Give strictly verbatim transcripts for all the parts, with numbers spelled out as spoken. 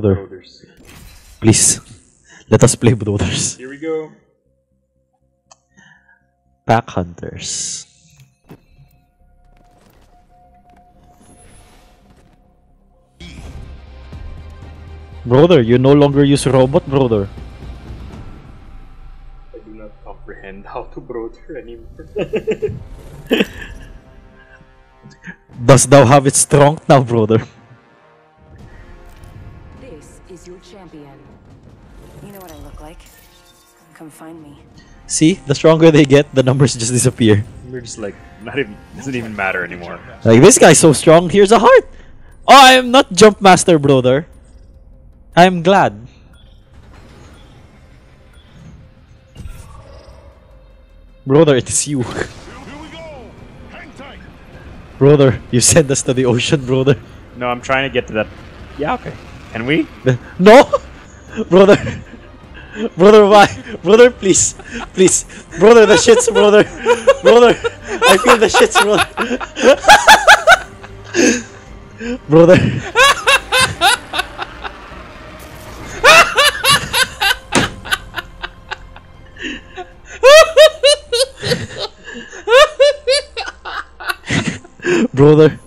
brother. Please, let us play brothers. Here we go. Pack hunters. Brother, you no longer use robot, brother. I do not comprehend how to brother anymore. Dost thou have it strong now, brother? This is your champion. You know what I look like. Come find me. See, the stronger they get, the numbers just disappear. We're just like, not even, doesn't even matter anymore. Like, this guy's so strong, here's a heart! Oh, I am not Jump Master, brother. I'm glad. Brother, it is you. Here we go. Hang tight. Brother, you sent us to the ocean, brother. No, I'm trying to get to that. Yeah, okay. Can we? No! Brother! Brother, why? Brother, please. Please. Brother, the shits, brother. Brother, I feel the shits, brother. Brother. Brother,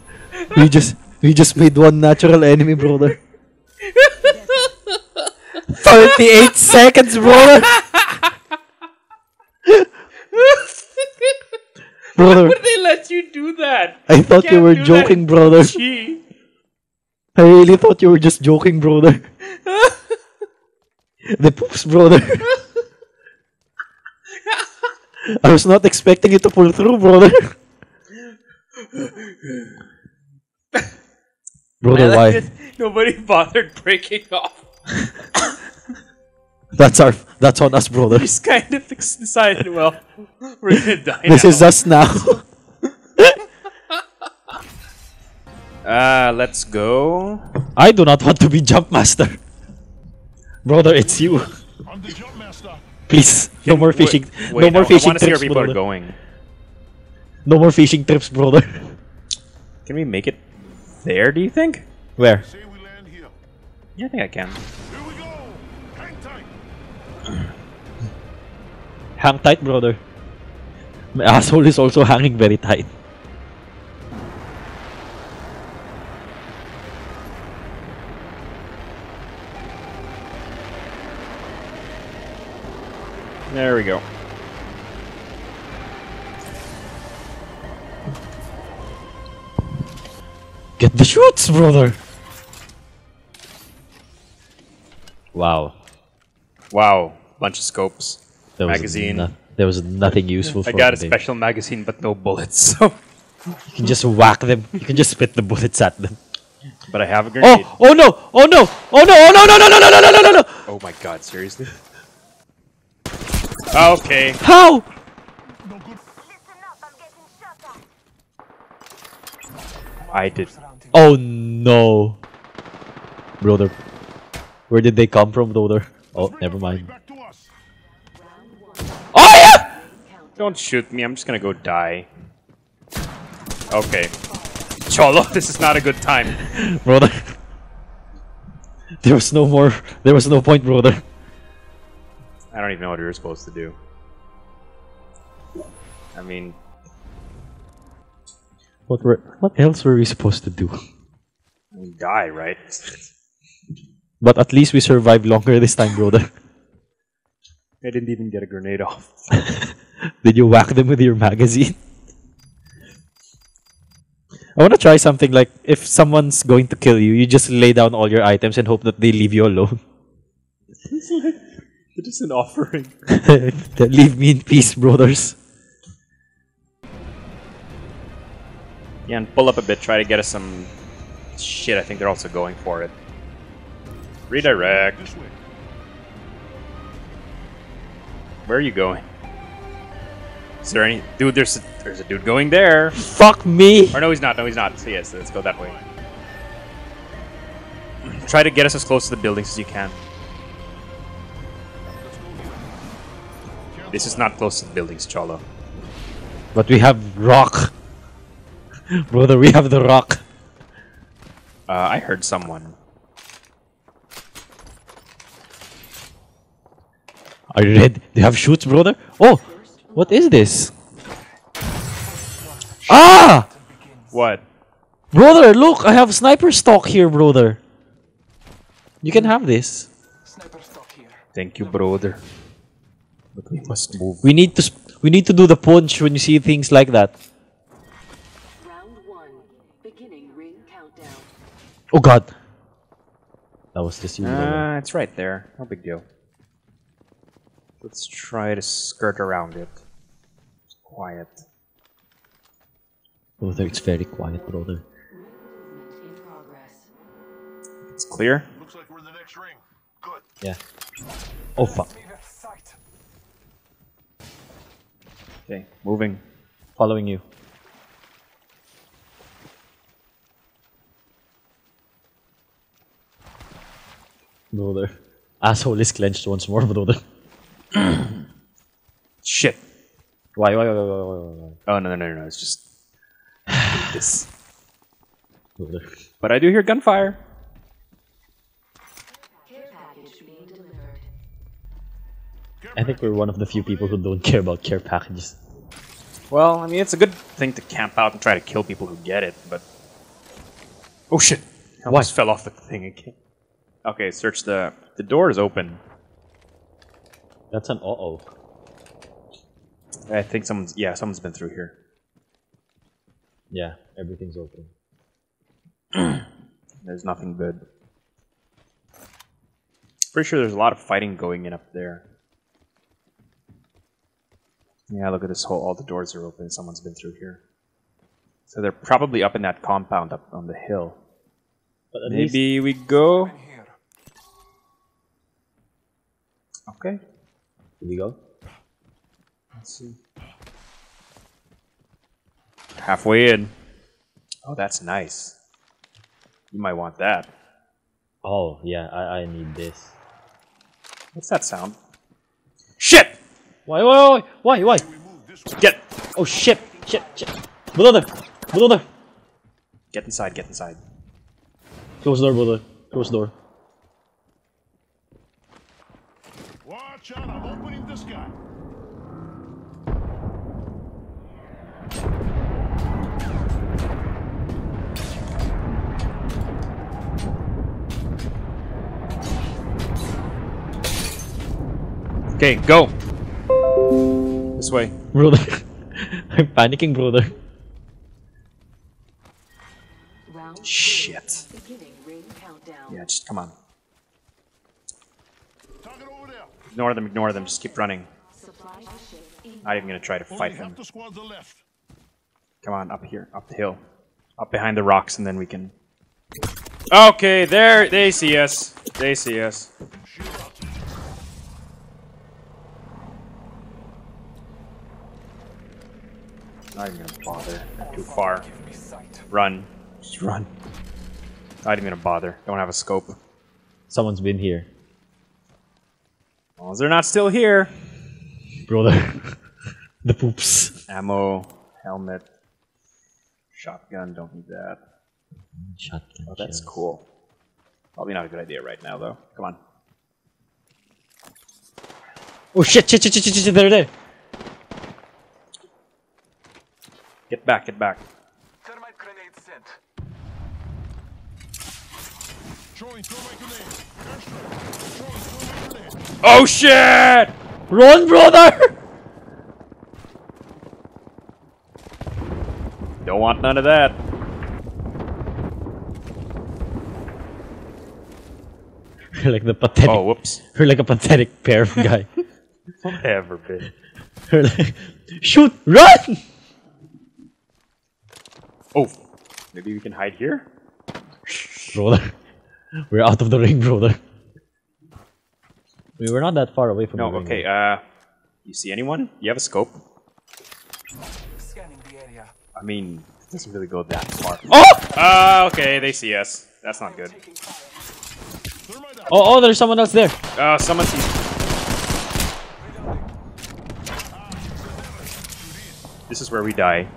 we just we just made one natural enemy, brother. Thirty-eight seconds, brother. Brother, why would they let you do that? I thought you, you were joking, brother. Gee. I really thought you were just joking, brother. The poops, brother. I was not expecting it to pull through, brother. Brother, why? It, nobody bothered breaking off. That's our. That's on us, brother. We just kind of decided, well, we're gonna die. This now. is us now. Ah, uh, let's go. I do not want to be Jump Master, brother. It's you. I'm the Jump Master. Please, no more fishing. Wait, no, no more fishing I wanna trips, see where people brother. Are going. No more fishing trips, brother. Can we make it there, do you think? Where? Yeah, I think I can. Here we go. Hang tight. Hang tight, brother. My asshole is also hanging very tight. There we go. Get the shoots, brother! Wow. Wow. Bunch of scopes. There magazine. Was no there was nothing useful for I got a thing. Special magazine but no bullets, so... You can just whack them. You can just spit the bullets at them. But I have a grenade. Oh! Oh no! Oh no! Oh no! Oh no! No! No! No! No! No! No! No! No! Oh my god, seriously? Okay. How? I did. Oh no, brother. Where did they come from, brother? Oh, never mind. Oh yeah! Don't shoot me. I'm just gonna go die. Okay. Cholo, this is not a good time, brother. There was no more. There was no point, brother. I don't even know what you're supposed to do. I mean, what were what else were we supposed to do? We die, right? But at least we survived longer this time, brother. I didn't even get a grenade off. Did you whack them with your magazine? I want to try something like if someone's going to kill you, you just lay down all your items and hope that they leave you alone. It is an offering. Leave me in peace, brothers. Yeah, and pull up a bit, try to get us some shit. I think they're also going for it. Redirect. Where are you going? Is there any dude? There's a, there's a dude going there. Fuck me. Or no, he's not. No, he's not. So yes, let's go that way. Try to get us as close to the buildings as you can. This is not close to the buildings, Cholo. But we have rock. Brother, we have the rock. Uh, I heard someone. Are you red? Do you have shoots, brother? Oh! What is this? Ah! What? Brother, look! I have sniper stock here, brother. You can have this. Sniper stock here. Thank you, brother. But we must move. We need to sp we need to do the punch when you see things like that. Round one, beginning ring countdown. Oh god. That was just you. Ah, it's right there. No big deal. Let's try to skirt around it. It's quiet. Brother, it's very quiet, brother. It's clear. Looks like we're the next ring. Good. Yeah. Oh fuck. Okay, moving. Following you. Brother. Asshole is clenched once more, brother. Shit. Why, why, why, why, why, why? Oh, no, no, no, no, it's just... this. Brother. But I do hear gunfire. Care package being delivered. I think we're one of the few people who don't care about care packages. Well, I mean, it's a good thing to camp out and try to kill people who get it, but... Oh shit! I almost fell off the thing again. Okay, search the... The door is open. That's an uh-oh. I think someone's... Yeah, someone's been through here. Yeah, everything's open. There's nothing good. Pretty sure there's a lot of fighting going in up there. Yeah, look at this hole. All the doors are open. Someone's been through here. So they're probably up in that compound up on the hill. But at maybe we go... Okay. Here we go. Let's see. Halfway in. Oh, that's nice. You might want that. Oh, yeah. I, I need this. What's that sound? Shit! Why, why, why, why? Get! Oh, shit! Shit, shit! Brother! Brother! Get inside, get inside. Close door, brother. Close door. Watch out, I'm opening this guy. Okay, go. This way. Brother. I'm panicking, brother. Round shit. Yeah, just come on. Ignore them, ignore them, just keep running. Not even gonna try to fight him. Come on, up here, up the hill. Up behind the rocks, and then we can... Okay, there, they see us. They see us. Not even gonna bother, not too far. Run, just run. Not even gonna bother, don't have a scope. Someone's been here. As long as they're not still here. Brother. The poops. Ammo, helmet, shotgun, don't need that. Shotgun. Oh, that's cool. Probably not a good idea right now, though. Come on. Oh shit, shit, shit, shit, shit, shit, they're there. Get back, get back. Thermite grenade sent. Throwing thermite grenade. Oh shit! Run, brother! Don't want none of that. You're like the pathetic. Oh, whoops! You're like a pathetic pair of guy. Whatever, bitch. You're like, shoot, run! Oh, maybe we can hide here, brother. We're out of the ring, brother. We were not that far away from the ring. No, okay, uh... You see anyone? You have a scope? Scanning the area. I mean, it doesn't really go that far. Oh! Uh, okay, they see us. That's not good. Oh, oh, there's someone else there! Uh, someone sees... This is where we die.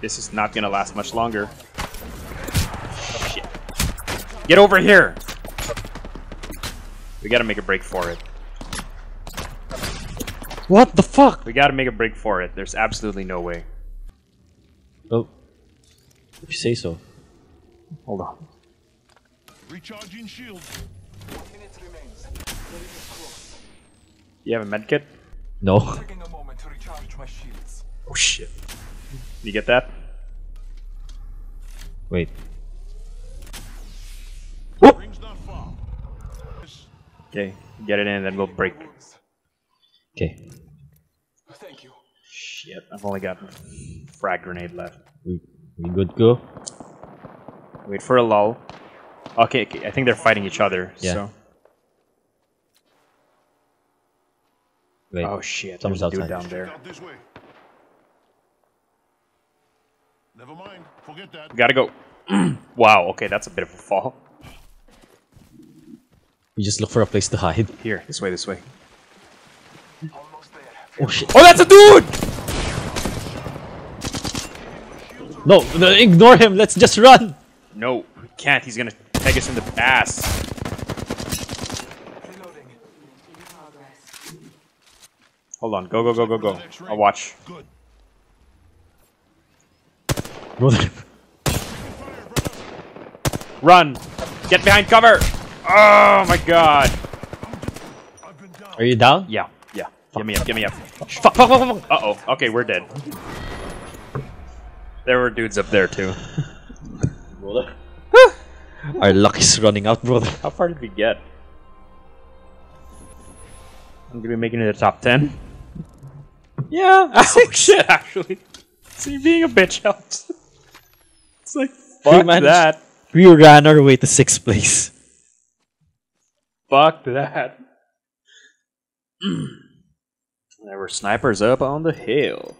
This is not gonna last much longer. Oh, shit. Get over here! We gotta make a break for it. What the fuck? We gotta make a break for it. There's absolutely no way. Oh. If you say so. Hold on. Recharging shield. Minutes remains. You have a medkit? No. Taking a moment to recharge my shields. Oh shit. You get that? Wait. Okay, get it in and then we'll break. Okay. Thank you. Shit, I've only got frag grenade left. We, we good to go? Wait for a lull. Okay, okay, I think they're fighting each other, yeah. So... Wait, oh shit, there's a dude down there. Never mind. Forget that. We gotta go. Wow, okay, that's a bit of a fall. You just look for a place to hide. Here, this way, this way. Almost there. Oh shit. Oh, that's a dude! No, no, ignore him, let's just run! No, we can't, he's gonna peg us in the ass. Hold on, go, go, go, go, go. I'll watch. Good. Run! Get behind cover! Oh my god! Are you down? Yeah, yeah. Fuck. Get me up, get me up. Fuck, fuck, fuck, fuck, fuck. Uh oh, okay, we're dead. There were dudes up there too. Brother. Our luck is running out, brother. How far did we get? I'm gonna be making it the top ten. Yeah, I think shit actually. See, being a bitch helps. It's like, fuck we that. We ran our way to sixth place. Fuck that. There were snipers up on the hill.